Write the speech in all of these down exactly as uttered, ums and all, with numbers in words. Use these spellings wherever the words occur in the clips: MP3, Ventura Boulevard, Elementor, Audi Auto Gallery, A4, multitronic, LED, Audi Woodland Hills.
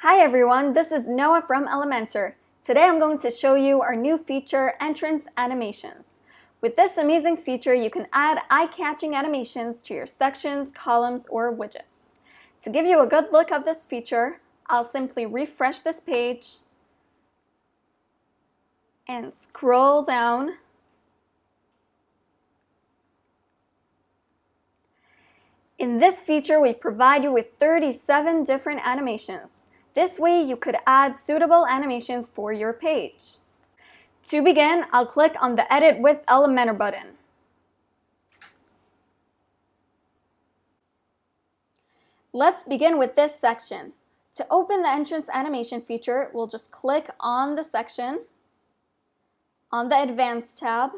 Hi everyone, this is Noah from Elementor. Today I'm going to show you our new feature, Entrance Animations. With this amazing feature, you can add eye-catching animations to your sections, columns, or widgets. To give you a good look of this feature, I'll simply refresh this page and scroll down. In this feature, we provide you with thirty-seven different animations. This way, you could add suitable animations for your page. To begin, I'll click on the Edit with Elementor button. Let's begin with this section. To open the entrance animation feature, we'll just click on the section, on the Advanced tab,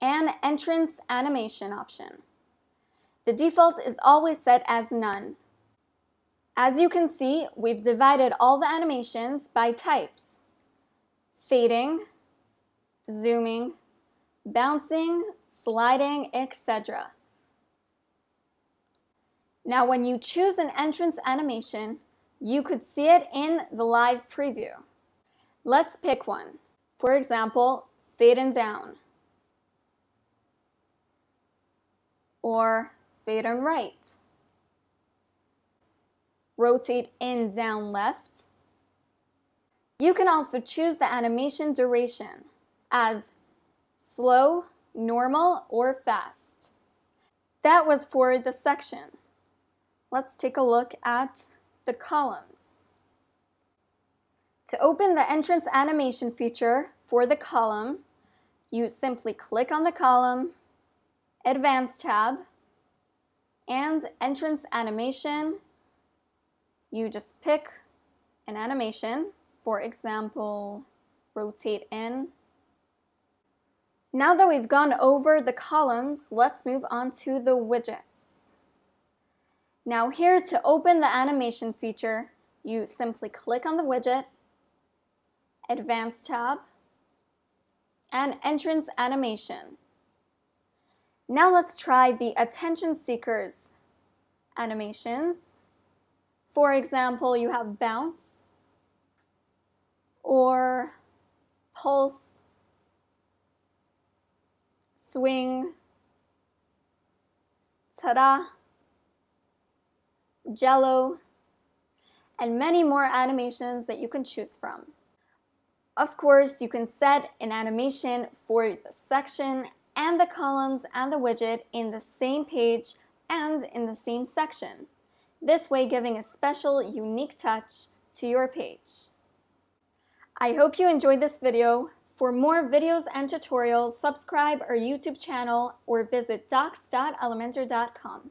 and Entrance Animation option. The default is always set as None. As you can see, we've divided all the animations by types: fading, zooming, bouncing, sliding, et cetera. Now when you choose an entrance animation, you could see it in the live preview. Let's pick one. For example, fading down, or fading right. Rotate in, down, left. You can also choose the animation duration as slow, normal, or fast. That was for the section. Let's take a look at the columns. To open the entrance animation feature for the column, you simply click on the column, Advanced tab, and Entrance Animation. You just pick an animation, for example, rotate in. Now that we've gone over the columns, let's move on to the widgets. Now here, to open the animation feature, you simply click on the widget, Advanced tab, and Entrance Animation. Now let's try the Attention Seekers animations. For example, you have bounce, or pulse, swing, ta-da, jello, and many more animations that you can choose from. Of course, you can set an animation for the section and the columns and the widget in the same page and in the same section, this way giving a special, unique touch to your page. I hope you enjoyed this video. For more videos and tutorials, subscribe our YouTube channel or visit docs dot elementor dot com.